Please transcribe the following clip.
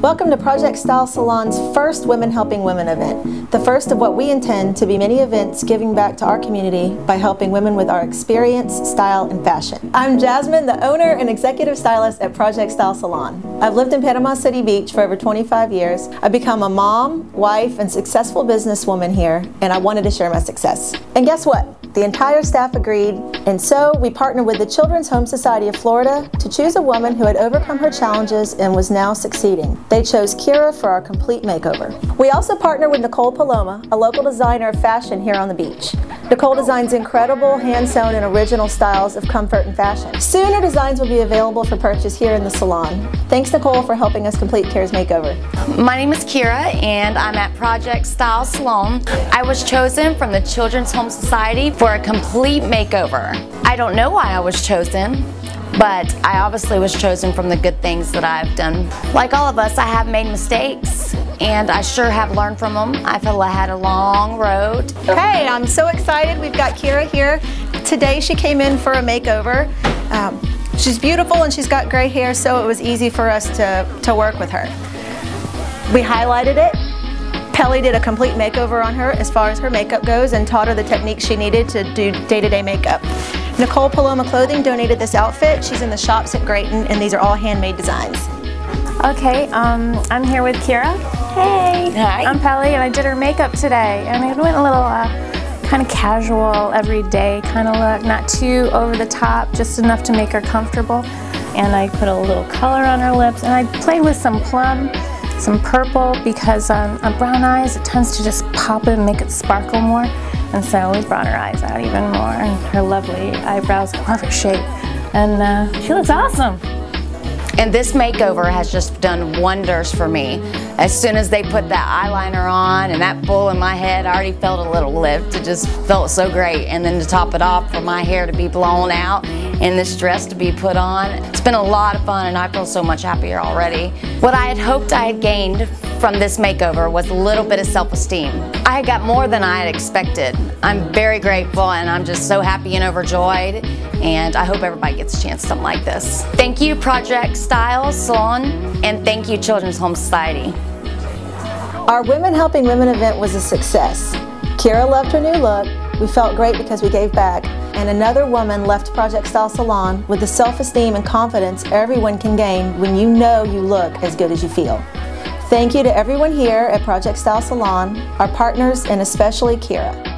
Welcome to Project Style Salon's first Women Helping Women event, the first of what we intend to be many events giving back to our community by helping women with our experience, style, and fashion. I'm Jasmine, the owner and executive stylist at Project Style Salon. I've lived in Panama City Beach for over 25 years. I've become a mom, wife, and successful businesswoman here, and I wanted to share my success. And guess what? The entire staff agreed, and so we partnered with the Children's Home Society of Florida to choose a woman who had overcome her challenges and was now succeeding. They chose Kira for our complete makeover. We also partnered with Nicole Paloma, a local designer of fashion here on the beach. Nicole designs incredible hand-sewn and original styles of comfort and fashion. Soon her designs will be available for purchase here in the salon. Thanks, Nicole, for helping us complete Kira's makeover. My name is Kira, and I'm at Project Style Salon. I was chosen from the Children's Home Society for a complete makeover. I don't know why I was chosen, but I obviously was chosen from the good things that I've done. Like all of us, I have made mistakes, and I sure have learned from them. I feel I had a long road. Hey, I'm so excited. We've got Kira here. Today she came in for a makeover. She's beautiful and she's got gray hair, so it was easy for us to work with her. We highlighted it. Kelly did a complete makeover on her as far as her makeup goes and taught her the techniques she needed to do day-to-day makeup. Nicole Paloma Clothing donated this outfit. She's in the shops at Grayton, and these are all handmade designs. Okay, I'm here with Kira. Hey! Hi. I'm Kelly, and I did her makeup today, and I went a little kind of casual, everyday kind of look, not too over the top, just enough to make her comfortable. And I put a little color on her lips, and I played with some plum, some purple, because on brown eyes it tends to just pop in and make it sparkle more, and so we brought her eyes out even more, and her lovely eyebrows are perfect shape, and she looks awesome. And this makeover has just done wonders for me. As soon as they put that eyeliner on and that bowl in my head, I already felt a little lift. It just felt so great. And then to top it off, for my hair to be blown out and this dress to be put on, it's been a lot of fun, and I feel so much happier already. What I had hoped I had gained from this makeover was a little bit of self-esteem. I got more than I had expected. I'm very grateful, and I'm just so happy and overjoyed, and I hope everybody gets a chance to something like this. Thank you, Project Style Salon, and thank you, Children's Home Society. Our Women Helping Women event was a success. Kira loved her new look. We felt great because we gave back, and another woman left Project Style Salon with the self-esteem and confidence everyone can gain when you know you look as good as you feel. Thank you to everyone here at Project Style Salon, our partners, and especially Kira.